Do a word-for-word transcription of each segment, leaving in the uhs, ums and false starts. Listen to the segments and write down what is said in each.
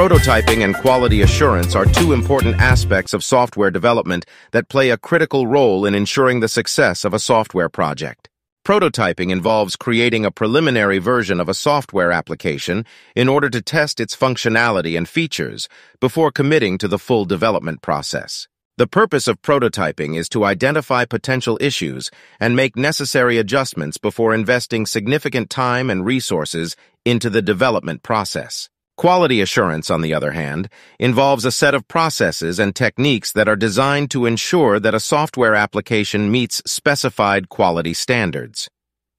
Prototyping and quality assurance are two important aspects of software development that play a critical role in ensuring the success of a software project. Prototyping involves creating a preliminary version of a software application in order to test its functionality and features before committing to the full development process. The purpose of prototyping is to identify potential issues and make necessary adjustments before investing significant time and resources into the development process. Quality assurance, on the other hand, involves a set of processes and techniques that are designed to ensure that a software application meets specified quality standards.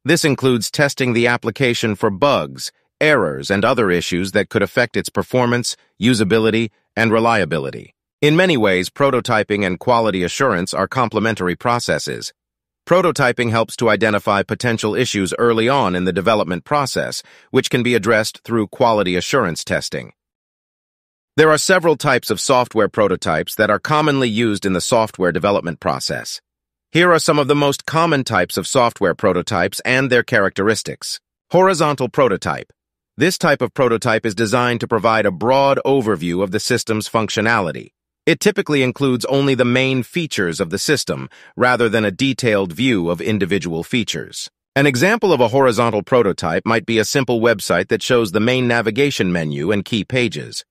This includes testing the application for bugs, errors, and other issues that could affect its performance, usability, and reliability. In many ways, prototyping and quality assurance are complementary processes. Prototyping helps to identify potential issues early on in the development process, which can be addressed through quality assurance testing. There are several types of software prototypes that are commonly used in the software development process. Here are some of the most common types of software prototypes and their characteristics. Horizontal prototype. This type of prototype is designed to provide a broad overview of the system's functionality. It typically includes only the main features of the system, rather than a detailed view of individual features. An example of a horizontal prototype might be a simple website that shows the main navigation menu and key pages.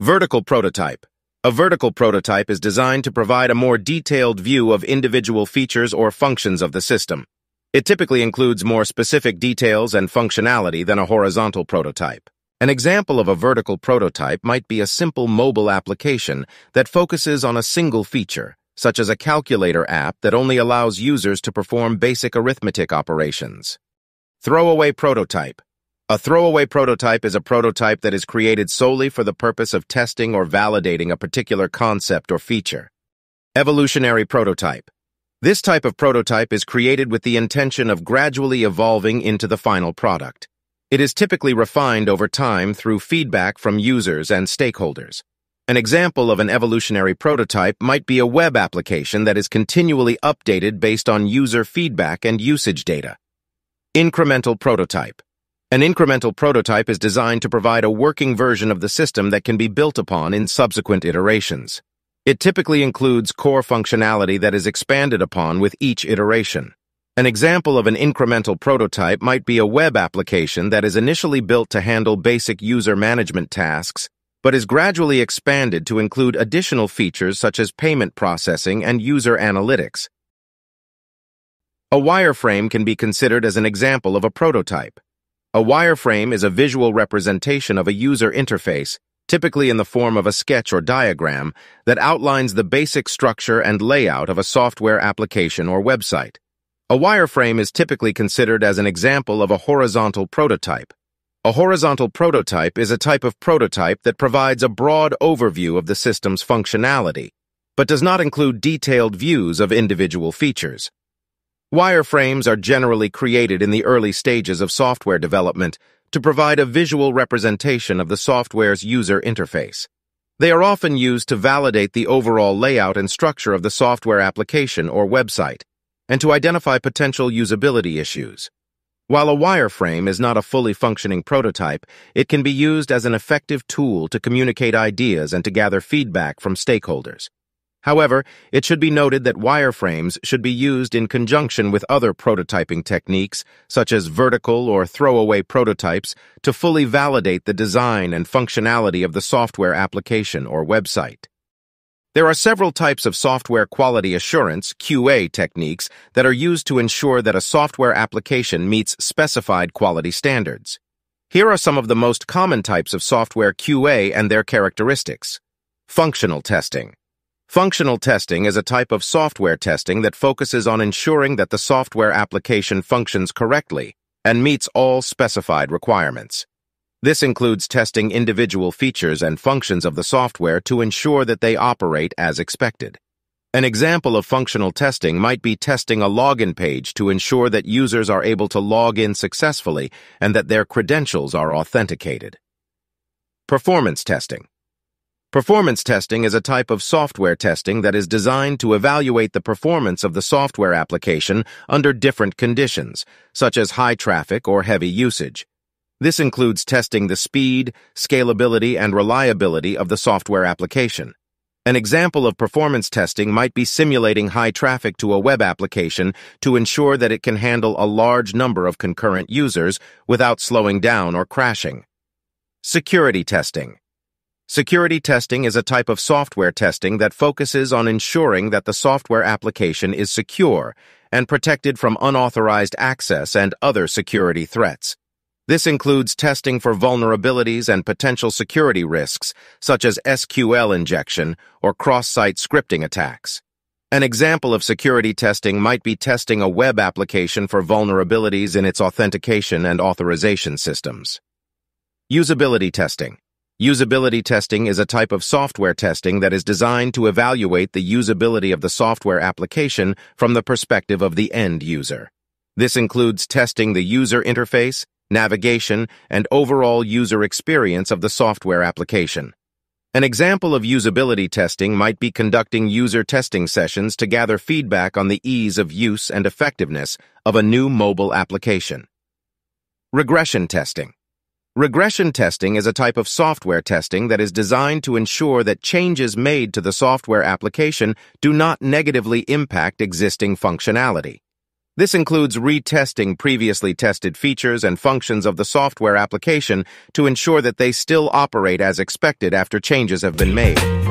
Vertical prototype. A vertical prototype is designed to provide a more detailed view of individual features or functions of the system. It typically includes more specific details and functionality than a horizontal prototype. An example of a vertical prototype might be a simple mobile application that focuses on a single feature, such as a calculator app that only allows users to perform basic arithmetic operations. Throwaway prototype. A throwaway prototype is a prototype that is created solely for the purpose of testing or validating a particular concept or feature. Evolutionary prototype. This type of prototype is created with the intention of gradually evolving into the final product. It is typically refined over time through feedback from users and stakeholders. An example of an evolutionary prototype might be a web application that is continually updated based on user feedback and usage data. Incremental prototype. An incremental prototype is designed to provide a working version of the system that can be built upon in subsequent iterations. It typically includes core functionality that is expanded upon with each iteration. An example of an incremental prototype might be a web application that is initially built to handle basic user management tasks, but is gradually expanded to include additional features such as payment processing and user analytics. A wireframe can be considered as an example of a prototype. A wireframe is a visual representation of a user interface, typically in the form of a sketch or diagram, that outlines the basic structure and layout of a software application or website. A wireframe is typically considered as an example of a horizontal prototype. A horizontal prototype is a type of prototype that provides a broad overview of the system's functionality, but does not include detailed views of individual features. Wireframes are generally created in the early stages of software development to provide a visual representation of the software's user interface. They are often used to validate the overall layout and structure of the software application or website, and to identify potential usability issues. While a wireframe is not a fully functioning prototype, it can be used as an effective tool to communicate ideas and to gather feedback from stakeholders. However, it should be noted that wireframes should be used in conjunction with other prototyping techniques, such as vertical or throwaway prototypes, to fully validate the design and functionality of the software application or website. There are several types of software quality assurance (Q A) techniques that are used to ensure that a software application meets specified quality standards. Here are some of the most common types of software Q A and their characteristics. Functional testing. Functional testing is a type of software testing that focuses on ensuring that the software application functions correctly and meets all specified requirements. This includes testing individual features and functions of the software to ensure that they operate as expected. An example of functional testing might be testing a login page to ensure that users are able to log in successfully and that their credentials are authenticated. Performance testing. Performance testing is a type of software testing that is designed to evaluate the performance of the software application under different conditions, such as high traffic or heavy usage. This includes testing the speed, scalability, and reliability of the software application. An example of performance testing might be simulating high traffic to a web application to ensure that it can handle a large number of concurrent users without slowing down or crashing. Security testing. Security testing is a type of software testing that focuses on ensuring that the software application is secure and protected from unauthorized access and other security threats. This includes testing for vulnerabilities and potential security risks, such as S Q L injection or cross-site scripting attacks. An example of security testing might be testing a web application for vulnerabilities in its authentication and authorization systems. Usability testing. Usability testing is a type of software testing that is designed to evaluate the usability of the software application from the perspective of the end user. This includes testing the user interface, navigation, and overall user experience of the software application. An example of usability testing might be conducting user testing sessions to gather feedback on the ease of use and effectiveness of a new mobile application. Regression testing. Regression testing is a type of software testing that is designed to ensure that changes made to the software application do not negatively impact existing functionality. This includes retesting previously tested features and functions of the software application to ensure that they still operate as expected after changes have been made.